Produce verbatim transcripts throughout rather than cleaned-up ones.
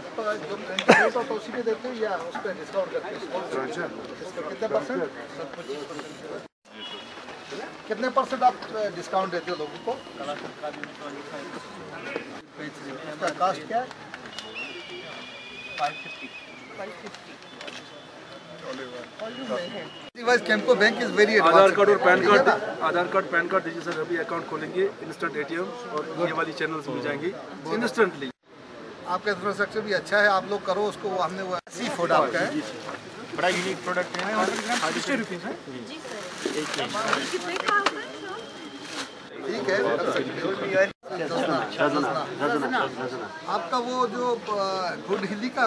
कितने परसेंट आप डिस्काउंट देते हो लोगों को? कास्ट क्या है? कैंप को bank is very Aadhaar card और PAN card Aadhaar card PAN card दीजिए सर, अभी अकाउंट खोलेंगे इंस्टेंट एटीएम और ये वाली चैनल्स मिल जाएंगे इंस्टेंटली। आपका इंफ्रास्ट्रक्चर भी अच्छा है, आप लोग करो उसको। हमने वो सी फूड आपका है, बड़ा यूनिक प्रोडक्ट है और साठ रुपीस है जी सर। ठीक है, आपका वो जो गुड हिंदी का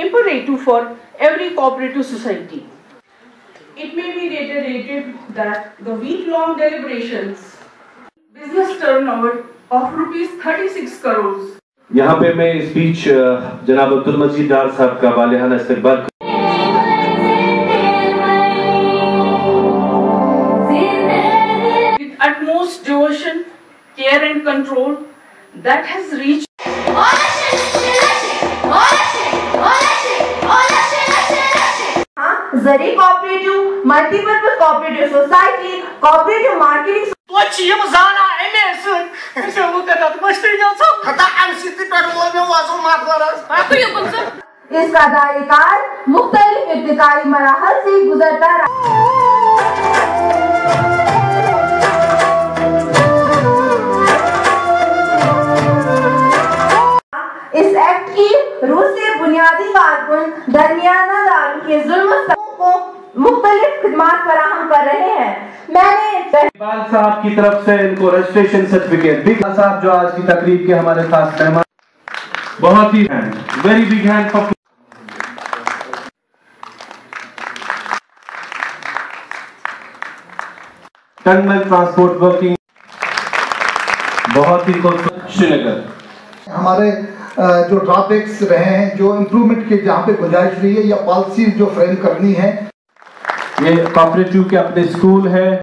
imperative for every cooperative society. It may be reiterated that the week-long deliberations, business turnover of rupees thirty-six crores. यहाँ पे मैं इस बीच जनाब अब्दुल मजीद डार साहब का बालिहाना इस्तकबाल with utmost devotion, care and control that has reached. Zari cooperative, multi-purpose cooperative society, cooperative marketing. What you have done, I mean, sir, we cannot master it. So, that I am sitting there, we are also masters. What do you think, sir? इसका दायिकार मुख्तलिफ इब्तिदाई मराहल से गुजरता रहा। इस act की रूह से बुनियादी कारकुन दरमियाना दार के जुल्म को मुख्तलिफ खिदमात फराहम कर रहे हैं। मैंने इकबाल साहब की तरफ से इनको रजिस्ट्रेशन सर्टिफिकेट भी साहब जो आज की तकरीब के हमारे खास मेहमान बहुत ही हैं। Very big hand for tunnel transport working बहुत ही खूबसूरत श्रीनगर। हमारे जो ड्रॉबैक्स रहे हैं, जो इम्प्रूवमेंट के जहाँ पे गुंजाइश रही है या पॉलिसी जो फ्रेम करनी है, ये कॉपरेटिव के अपने स्कूल है।